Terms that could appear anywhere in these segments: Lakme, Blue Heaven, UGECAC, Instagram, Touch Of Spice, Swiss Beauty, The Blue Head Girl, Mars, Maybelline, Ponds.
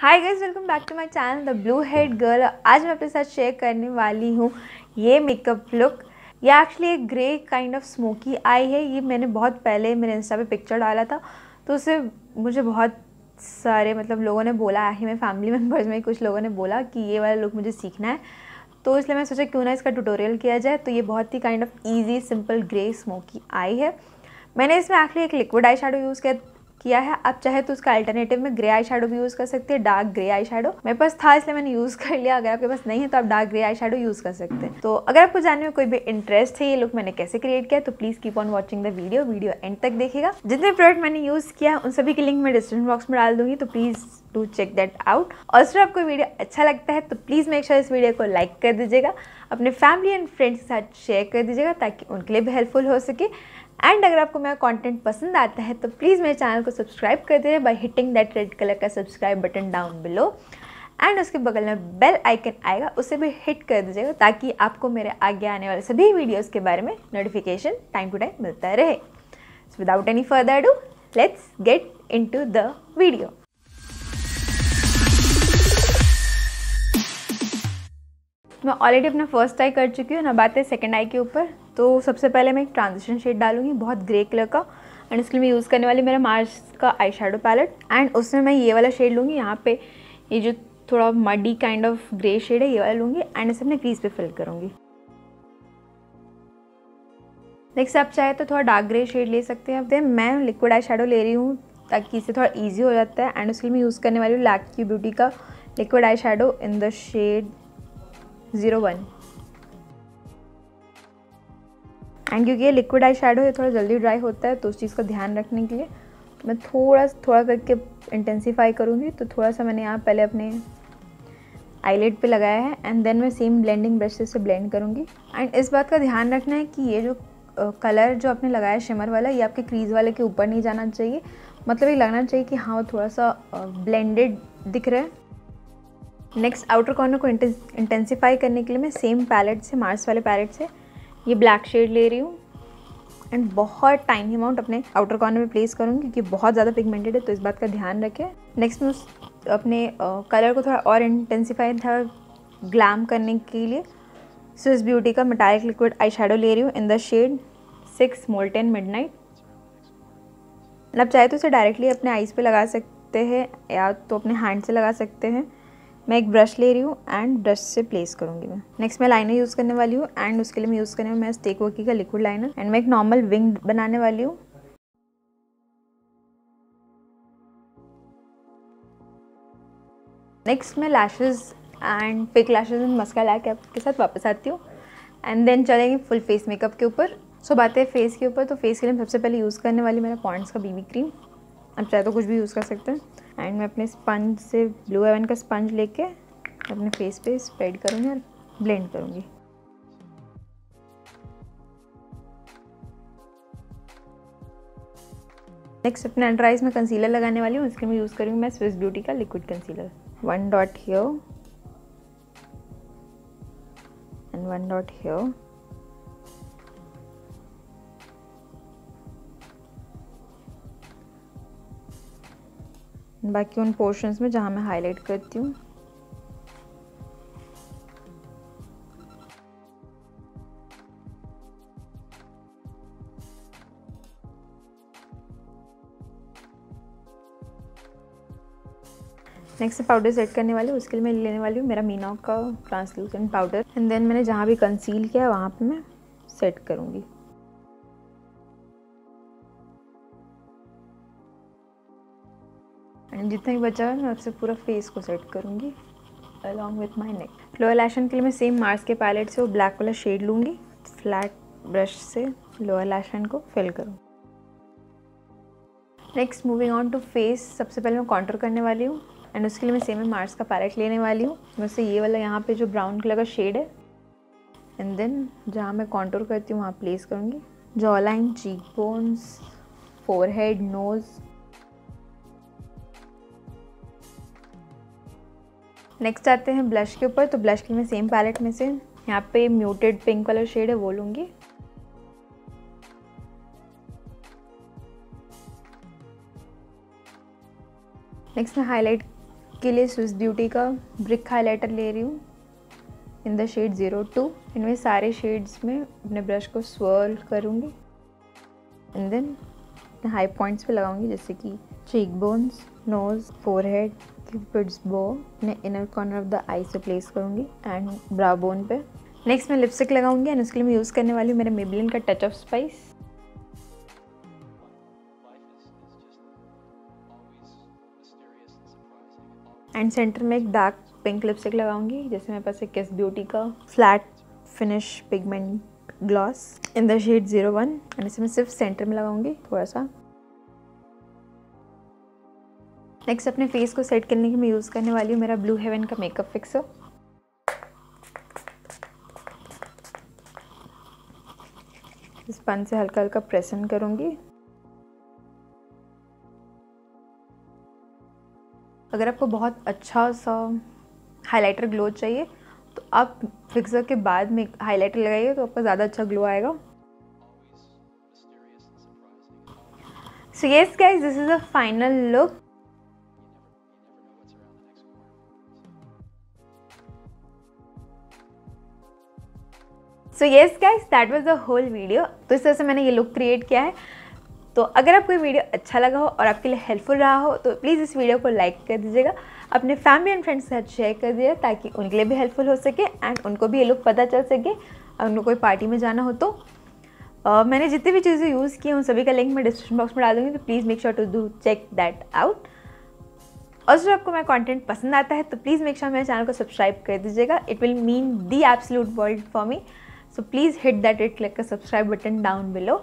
Hi guys, welcome back to my channel the blue head girl. आज मैं आपके साथ शेयर करने वाली हूँ ये मेकअप लुक। ये एक्चुअली एक grey kind of smoky eye है। ये मैंने बहुत पहले मेरे इंस्टा पे पिक्चर डाला था, तो उसे मुझे बहुत सारे लोगों ने बोला है, मेरे फैमिली मेम्बर्स में कुछ लोगों ने बोला कि ये वाला लुक मुझे सीखना है, तो इसलिए मैं सोचा क्यों ना इसका ट्यूटोरियल किया जाए। तो ये बहुत ही kind of easy simple grey smoky eye है। मैंने इसमें एक्चुअली एक लिक्विड आई शेडो यूज़ किया है। आप चाहे तो उसका अल्टरनेटिव में ग्रे आई शेडो भी यूज़ कर सकते हैं, डार्क ग्रे आई शेडो। मेरे पास था इसलिए मैंने यूज़ कर लिया। अगर आपके पास नहीं है तो आप dark grey eye shadow use कर सकते हैं। तो अगर आपको जानने में कोई भी इंटरेस्ट है ये लुक मैंने कैसे क्रिएट किया, तो please keep on watching the video end तक देखिएगा। जितने प्रोडक्ट मैंने यूज़ किया उन सभी की लिंक मैं डिस्क्रिप्शन बॉक्स में डाल दूंगी, तो please do check that out. और अगर आपको वीडियो अच्छा लगता है तो प्लीज़ मेक श्योर इस वीडियो को लाइक कर दीजिएगा, अपने फैमिली एंड फ्रेंड्स के साथ शेयर कर दीजिएगा ताकि उनके लिए भी हेल्पफुल हो सके। एंड अगर आपको मेरा कंटेंट पसंद आता है तो प्लीज़ मेरे चैनल को सब्सक्राइब कर दीजिए by hitting that red colour का subscribe button down below, and उसके बगल में बेल आइकन आएगा, उसे भी हिट कर दीजिएगा ताकि आपको मेरे आगे आने वाले सभी वीडियोस के बारे में नोटिफिकेशन टाइम टू टाइम मिलता रहे। So without any further do let's get into the video. मैं ऑलरेडी अपना फर्स्ट आई कर चुकी हूँ, ना बात है सेकेंड आई के ऊपर। तो सबसे पहले मैं एक ट्रांजिशन शेड डालूंगी बहुत ग्रे कलर का, एंड इसके लिए मैं यूज़ करने वाली मेरा मार्स का आई शेडो पैलेट, एंड उसमें मैं ये वाला शेड लूँगी। यहाँ पे ये जो थोड़ा muddy kind of grey shade है ये वाला लूँगी, एंड इसे अपने क्रीज पे फिल करूँगी। नेक्स्ट आप चाहे तो थोड़ा डार्क ग्रे शेड ले सकते हैं। अब मैं लिक्विड आई शेडो ले रही हूँ ताकि इसे थोड़ा ईजी हो जाता है, एंड उसके लिए मैं यूज़ करने वाली हूँ लैक्मे ब्यूटी का liquid eye shadow in the shade 01। And क्योंकि ये लिक्विड आई शेडो है थोड़ा जल्दी ड्राई होता है, तो उस चीज़ का ध्यान रखने के लिए मैं थोड़ा करके इंटेंसीफाई करूँगी। तो थोड़ा सा मैंने यहाँ पहले अपने आईलेड पे लगाया है, एंड देन मैं सेम ब्लेंडिंग ब्रश से ब्लेंड करूँगी। एंड इस बात का ध्यान रखना है कि ये जो कलर जो आपने लगाया शिमर वाला, ये आपके क्रीज वाले के ऊपर नहीं जाना चाहिए। मतलब ये लगना चाहिए कि हाँ वो थोड़ा सा ब्लेंडेड दिख रहा है। नेक्स्ट आउटर कॉर्नर को इंटेंसीफाई करने के लिए मैं सेम पैलेट से, मार्स वाले पैलेट से, ये ब्लैक शेड ले रही हूँ, एंड बहुत टाइनी अमाउंट अपने आउटर कॉर्नर में प्लेस करूँगी क्योंकि बहुत ज़्यादा पिगमेंटेड है, तो इस बात का ध्यान रखें। नेक्स्ट मैं अपने कलर को थोड़ा और इंटेंसीफाई था ग्लैम करने के लिए स्विस ब्यूटी का मेटालिक लिक्विड आई शेडो ले रही हूँ in the shade 6 molten midnight. And आप चाहे तो इसे डायरेक्टली अपने आईज पर लगा सकते हैं या तो अपने हैंड से लगा सकते हैं। मैं एक ब्रश ले रही हूँ एंड ब्रश से प्लेस करूँगी मैं। नेक्स्ट मैं लाइनर यूज़ करने वाली हूँ, एंड उसके लिए मैं यूज़ करने वाली मैं स्टेक वर्की का लिक्विड लाइनर, एंड मैं एक नॉर्मल विंग बनाने वाली हूँ। नेक्स्ट मैं lashes and fake lashes and mascara लगा के आपके साथ वापस आती हूँ, एंड देन चलेंगे फुल फेस मेकअप के ऊपर। सो बात है फेस के ऊपर, तो फेस के लिए सबसे पहले यूज़ करने वाली मेरा पॉन्ड्स का बीबी क्रीम। आप चाहे तो कुछ भी यूज़ कर सकते हैं। एंड मैं अपने स्पंज से, ब्लू हेवन का स्पंज लेके अपने फेस पे स्प्रेड करूँगी और ब्लेंड करूँगी। नेक्स्ट अपने अंडर आईज में कंसीलर लगाने वाली हूँ। इसके लिए मैं यूज़ करूँगी मैं स्विस ब्यूटी का liquid concealer, 1 dot here and 1 dot here. बाकी उन पोर्शंस में जहाँ मैं हाईलाइट करती हूँ। नेक्स्ट पाउडर सेट करने वाली हूँ। उसके लिए मैं लेने वाली हूँ मेरा मीना का ट्रांसलूसेंट पाउडर, एंड देन मैंने जहाँ भी कंसील किया है वहाँ पे मैं सेट करूँगी। एंड जितना भी बचा है मैं उससे पूरा फेस को सेट करूँगी along with my neck. Lower lashline के लिए मैं सेम मार्स के पैलेट से वो ब्लैक वाला शेड लूँगी, फ्लैट ब्रश से लोअर लैशन को फिल करूँ। Next moving on to face, सबसे पहले मैं कॉन्टूर करने वाली हूँ, एंड उसके लिए मैं सेम मार्स का पैलेट लेने वाली हूँ। मैं से ये वाला यहाँ पे जो ब्राउन कलर का शेड है, एंड देन जहाँ मैं कॉन्टूर करती हूँ वहाँ प्लेस करूँगी। Jaw line, cheek bones, forehead, nose. Next आते हैं ब्लश के ऊपर। तो ब्लश के लिए मैं सेम पैलेट में से यहाँ पे म्यूटेड पिंक कलर शेड है वो लूँगी। नेक्स्ट मैं हाईलाइट के लिए स्विस ब्यूटी का ब्रिक हाइलाइटर ले रही हूँ इन द शेड 02। इनमें सारे शेड्स में अपने ब्रश को स्वर्ल करूँगी एंड देन हाई पॉइंट्स पे लगाऊंगी, जैसे कि cheek bones, nose, forehead, cupid's bow. अपने inner corner of the eye से प्लेस करूँगी एंड ब्रा बोन पे। नेक्स्ट मैं लिपस्टिक लगाऊंगी एंड उसके लिए मैं यूज़ करने वाली हूँ मेरे मेबेलिन का touch of spice. And centre में एक डार्क पिंक लिपस्टिक लगाऊंगी, जैसे मेरे पास एक किस ब्यूटी का flat finish pigment gloss in the shade 01 and इसे मैं सिर्फ सेंटर में लगाऊंगी थोड़ा सा। नेक्स्ट अपने फेस को सेट करने के लिए मैं यूज़ करने वाली हूँ मेरा ब्लू हेवन का मेकअप फिक्सर। इस पान से हल्का हल्का प्रेस इन करूँगी। अगर आपको बहुत अच्छा सा हाइलाइटर ग्लो चाहिए तो आप फिक्सर के बाद में हाइलाइटर लगाइए तो आपका ज़्यादा अच्छा ग्लो आएगा। So yes guys, this is a final look. So yes guys, that was the whole video. तो इस तरह से मैंने ये लुक क्रिएट किया है। तो अगर आपको ये वीडियो अच्छा लगा हो और आपके लिए हेल्पफुल रहा हो तो प्लीज़ इस वीडियो को लाइक कर दीजिएगा, अपने फैमिली एंड फ्रेंड्स के साथ शेयर कर दीजिएगा ताकि उनके लिए भी हेल्पफुल हो सके एंड उनको भी ये लुक पता चल सके। अगर उनको कोई पार्टी में जाना हो तो मैंने जितनी भी चीज़ें यूज़ की हैं उन सभी का लिंक मैं डिस्क्रिप्शन बॉक्स में डाल दूँगी, तो please make sure to do check that out. और जो आपको मेरा कॉन्टेंट पसंद आता है तो प्लीज़ मेक श्योर मेरे चैनल को सब्सक्राइब कर दीजिएगा। It will mean the absolute world for me. So please hit that red colour का subscribe button down below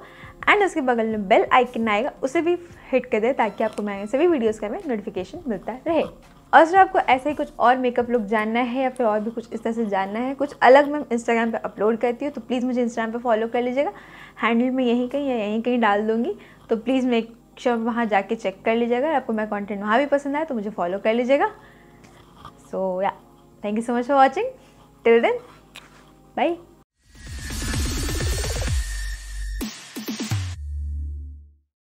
and उसके बगल में बेल आइकन आएगा, उसे भी हिट कर दे ताकि आपको मेरे सभी वीडियोस का नोटिफिकेशन मिलता रहे। और अगर आपको ऐसे ही कुछ और मेकअप लुक जानना है या फिर और भी कुछ इस तरह से जानना है, कुछ अलग मैं इंस्टाग्राम पे अपलोड करती हूँ तो प्लीज़ मुझे इंस्टाग्राम पे फॉलो कर लीजिएगा। हैंडल में यहीं कहीं या यहीं कहीं डाल दूँगी, तो प्लीज़ मेक श्योर वहाँ जाके चेक कर लीजिएगा। अगर आपको मेरा कॉन्टेंट वहाँ भी पसंद आए तो मुझे फॉलो कर लीजिएगा। So yeah, thank you so much for watching. Till then, bye.